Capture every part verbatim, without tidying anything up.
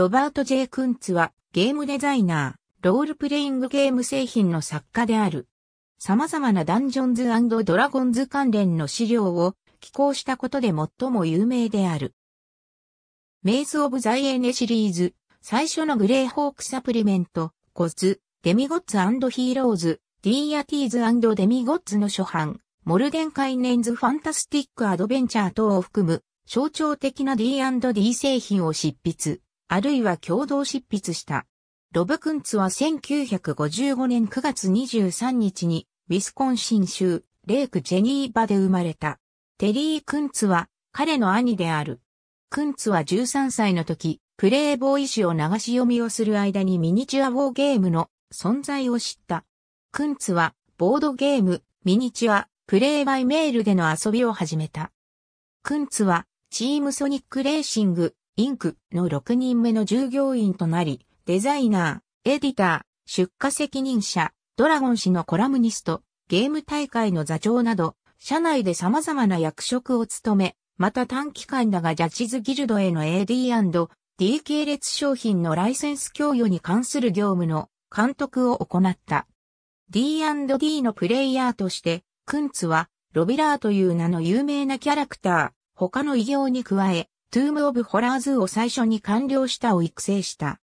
ロバート・ジェイ・クンツはゲームデザイナー、ロールプレイングゲーム製品の作家である。様々なダンジョンズ&ドラゴンズ関連の資料を寄稿したことで最も有名である。メイズ・オブ・ザ・イエネシリーズ、最初のグレイホークサプリメント、ゴッズ、デミゴッズ&ヒーローズ、ディアティーズ&デミゴッズの初版、モルデンカイネンズ・ファンタスティック・アドベンチャー等を含む象徴的な ディーアンドディー 製品を執筆、あるいは共同執筆した。ロブ・クンツはせんきゅうひゃくごじゅうごねんくがつにじゅうさんにちにウィスコンシン州レイク・ジェニーバで生まれた。テリー・クンツは彼の兄である。クンツはじゅうさんさいの時、プレイボーイ誌を流し読みをする間にミニチュアウォーゲームの存在を知った。クンツはボードゲーム、ミニチュア、プレイバイメールでの遊びを始めた。クンツはチームソニックレーシング、インク のろくにんめの従業員となり、デザイナー、エディター、出荷責任者、ドラゴン誌のコラムニスト、ゲーム大会の座長など、社内で様々な役職を務め、また短期間だがジャッジズギルドへの エーディーアンドディー 系列商品のライセンス供与に関する業務の監督を行った。ディーアンドディー のプレイヤーとして、クンツは、ロビラーという名の有名なキャラクター、他の偉業に加え、トゥーム・オブ・ホラーズを最初に完了したを育成した。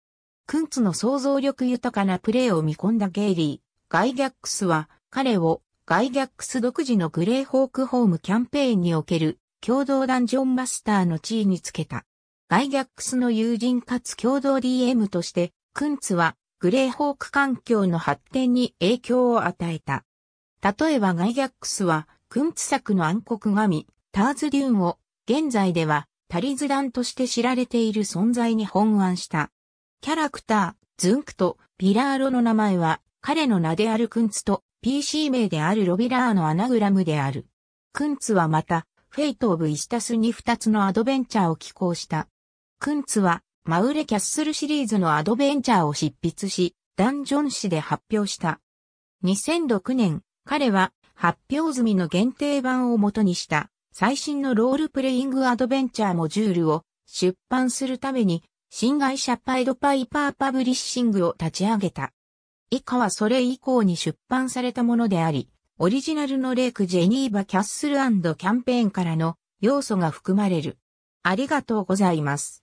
クンツの想像力豊かなプレーを見込んだゲイリー・ガイギャックスは彼をガイギャックス独自のグレイホークホームキャンペーンにおける共同ダンジョンマスターの地位につけた。ガイギャックスの友人かつ共同 ディーエム としてクンツはグレイホーク環境の発展に影響を与えた。例えばガイギャックスはクンツ作の暗黒神ターズ・デューンを現在ではタリズダンとして知られている存在に翻案した。キャラクター、ズンクとピラーロの名前は彼の名であるクンツと ピーシー 名であるロビラーのアナグラムである。クンツはまた、フェイト・オブ・イスタスにふたつのアドベンチャーを寄稿した。クンツはマウレ・キャッスルシリーズのアドベンチャーを執筆し、ダンジョン誌で発表した。にせんろくねん、彼は発表済みの限定版を元にした最新のロールプレイングアドベンチャーモジュールを出版するために、新会社パイドパイパーパブリッシングを立ち上げた。以下はそれ以降に出版されたものであり、オリジナルのレイク・ジェニーバ・キャッスル&キャンペーンからの要素が含まれる。ありがとうございます。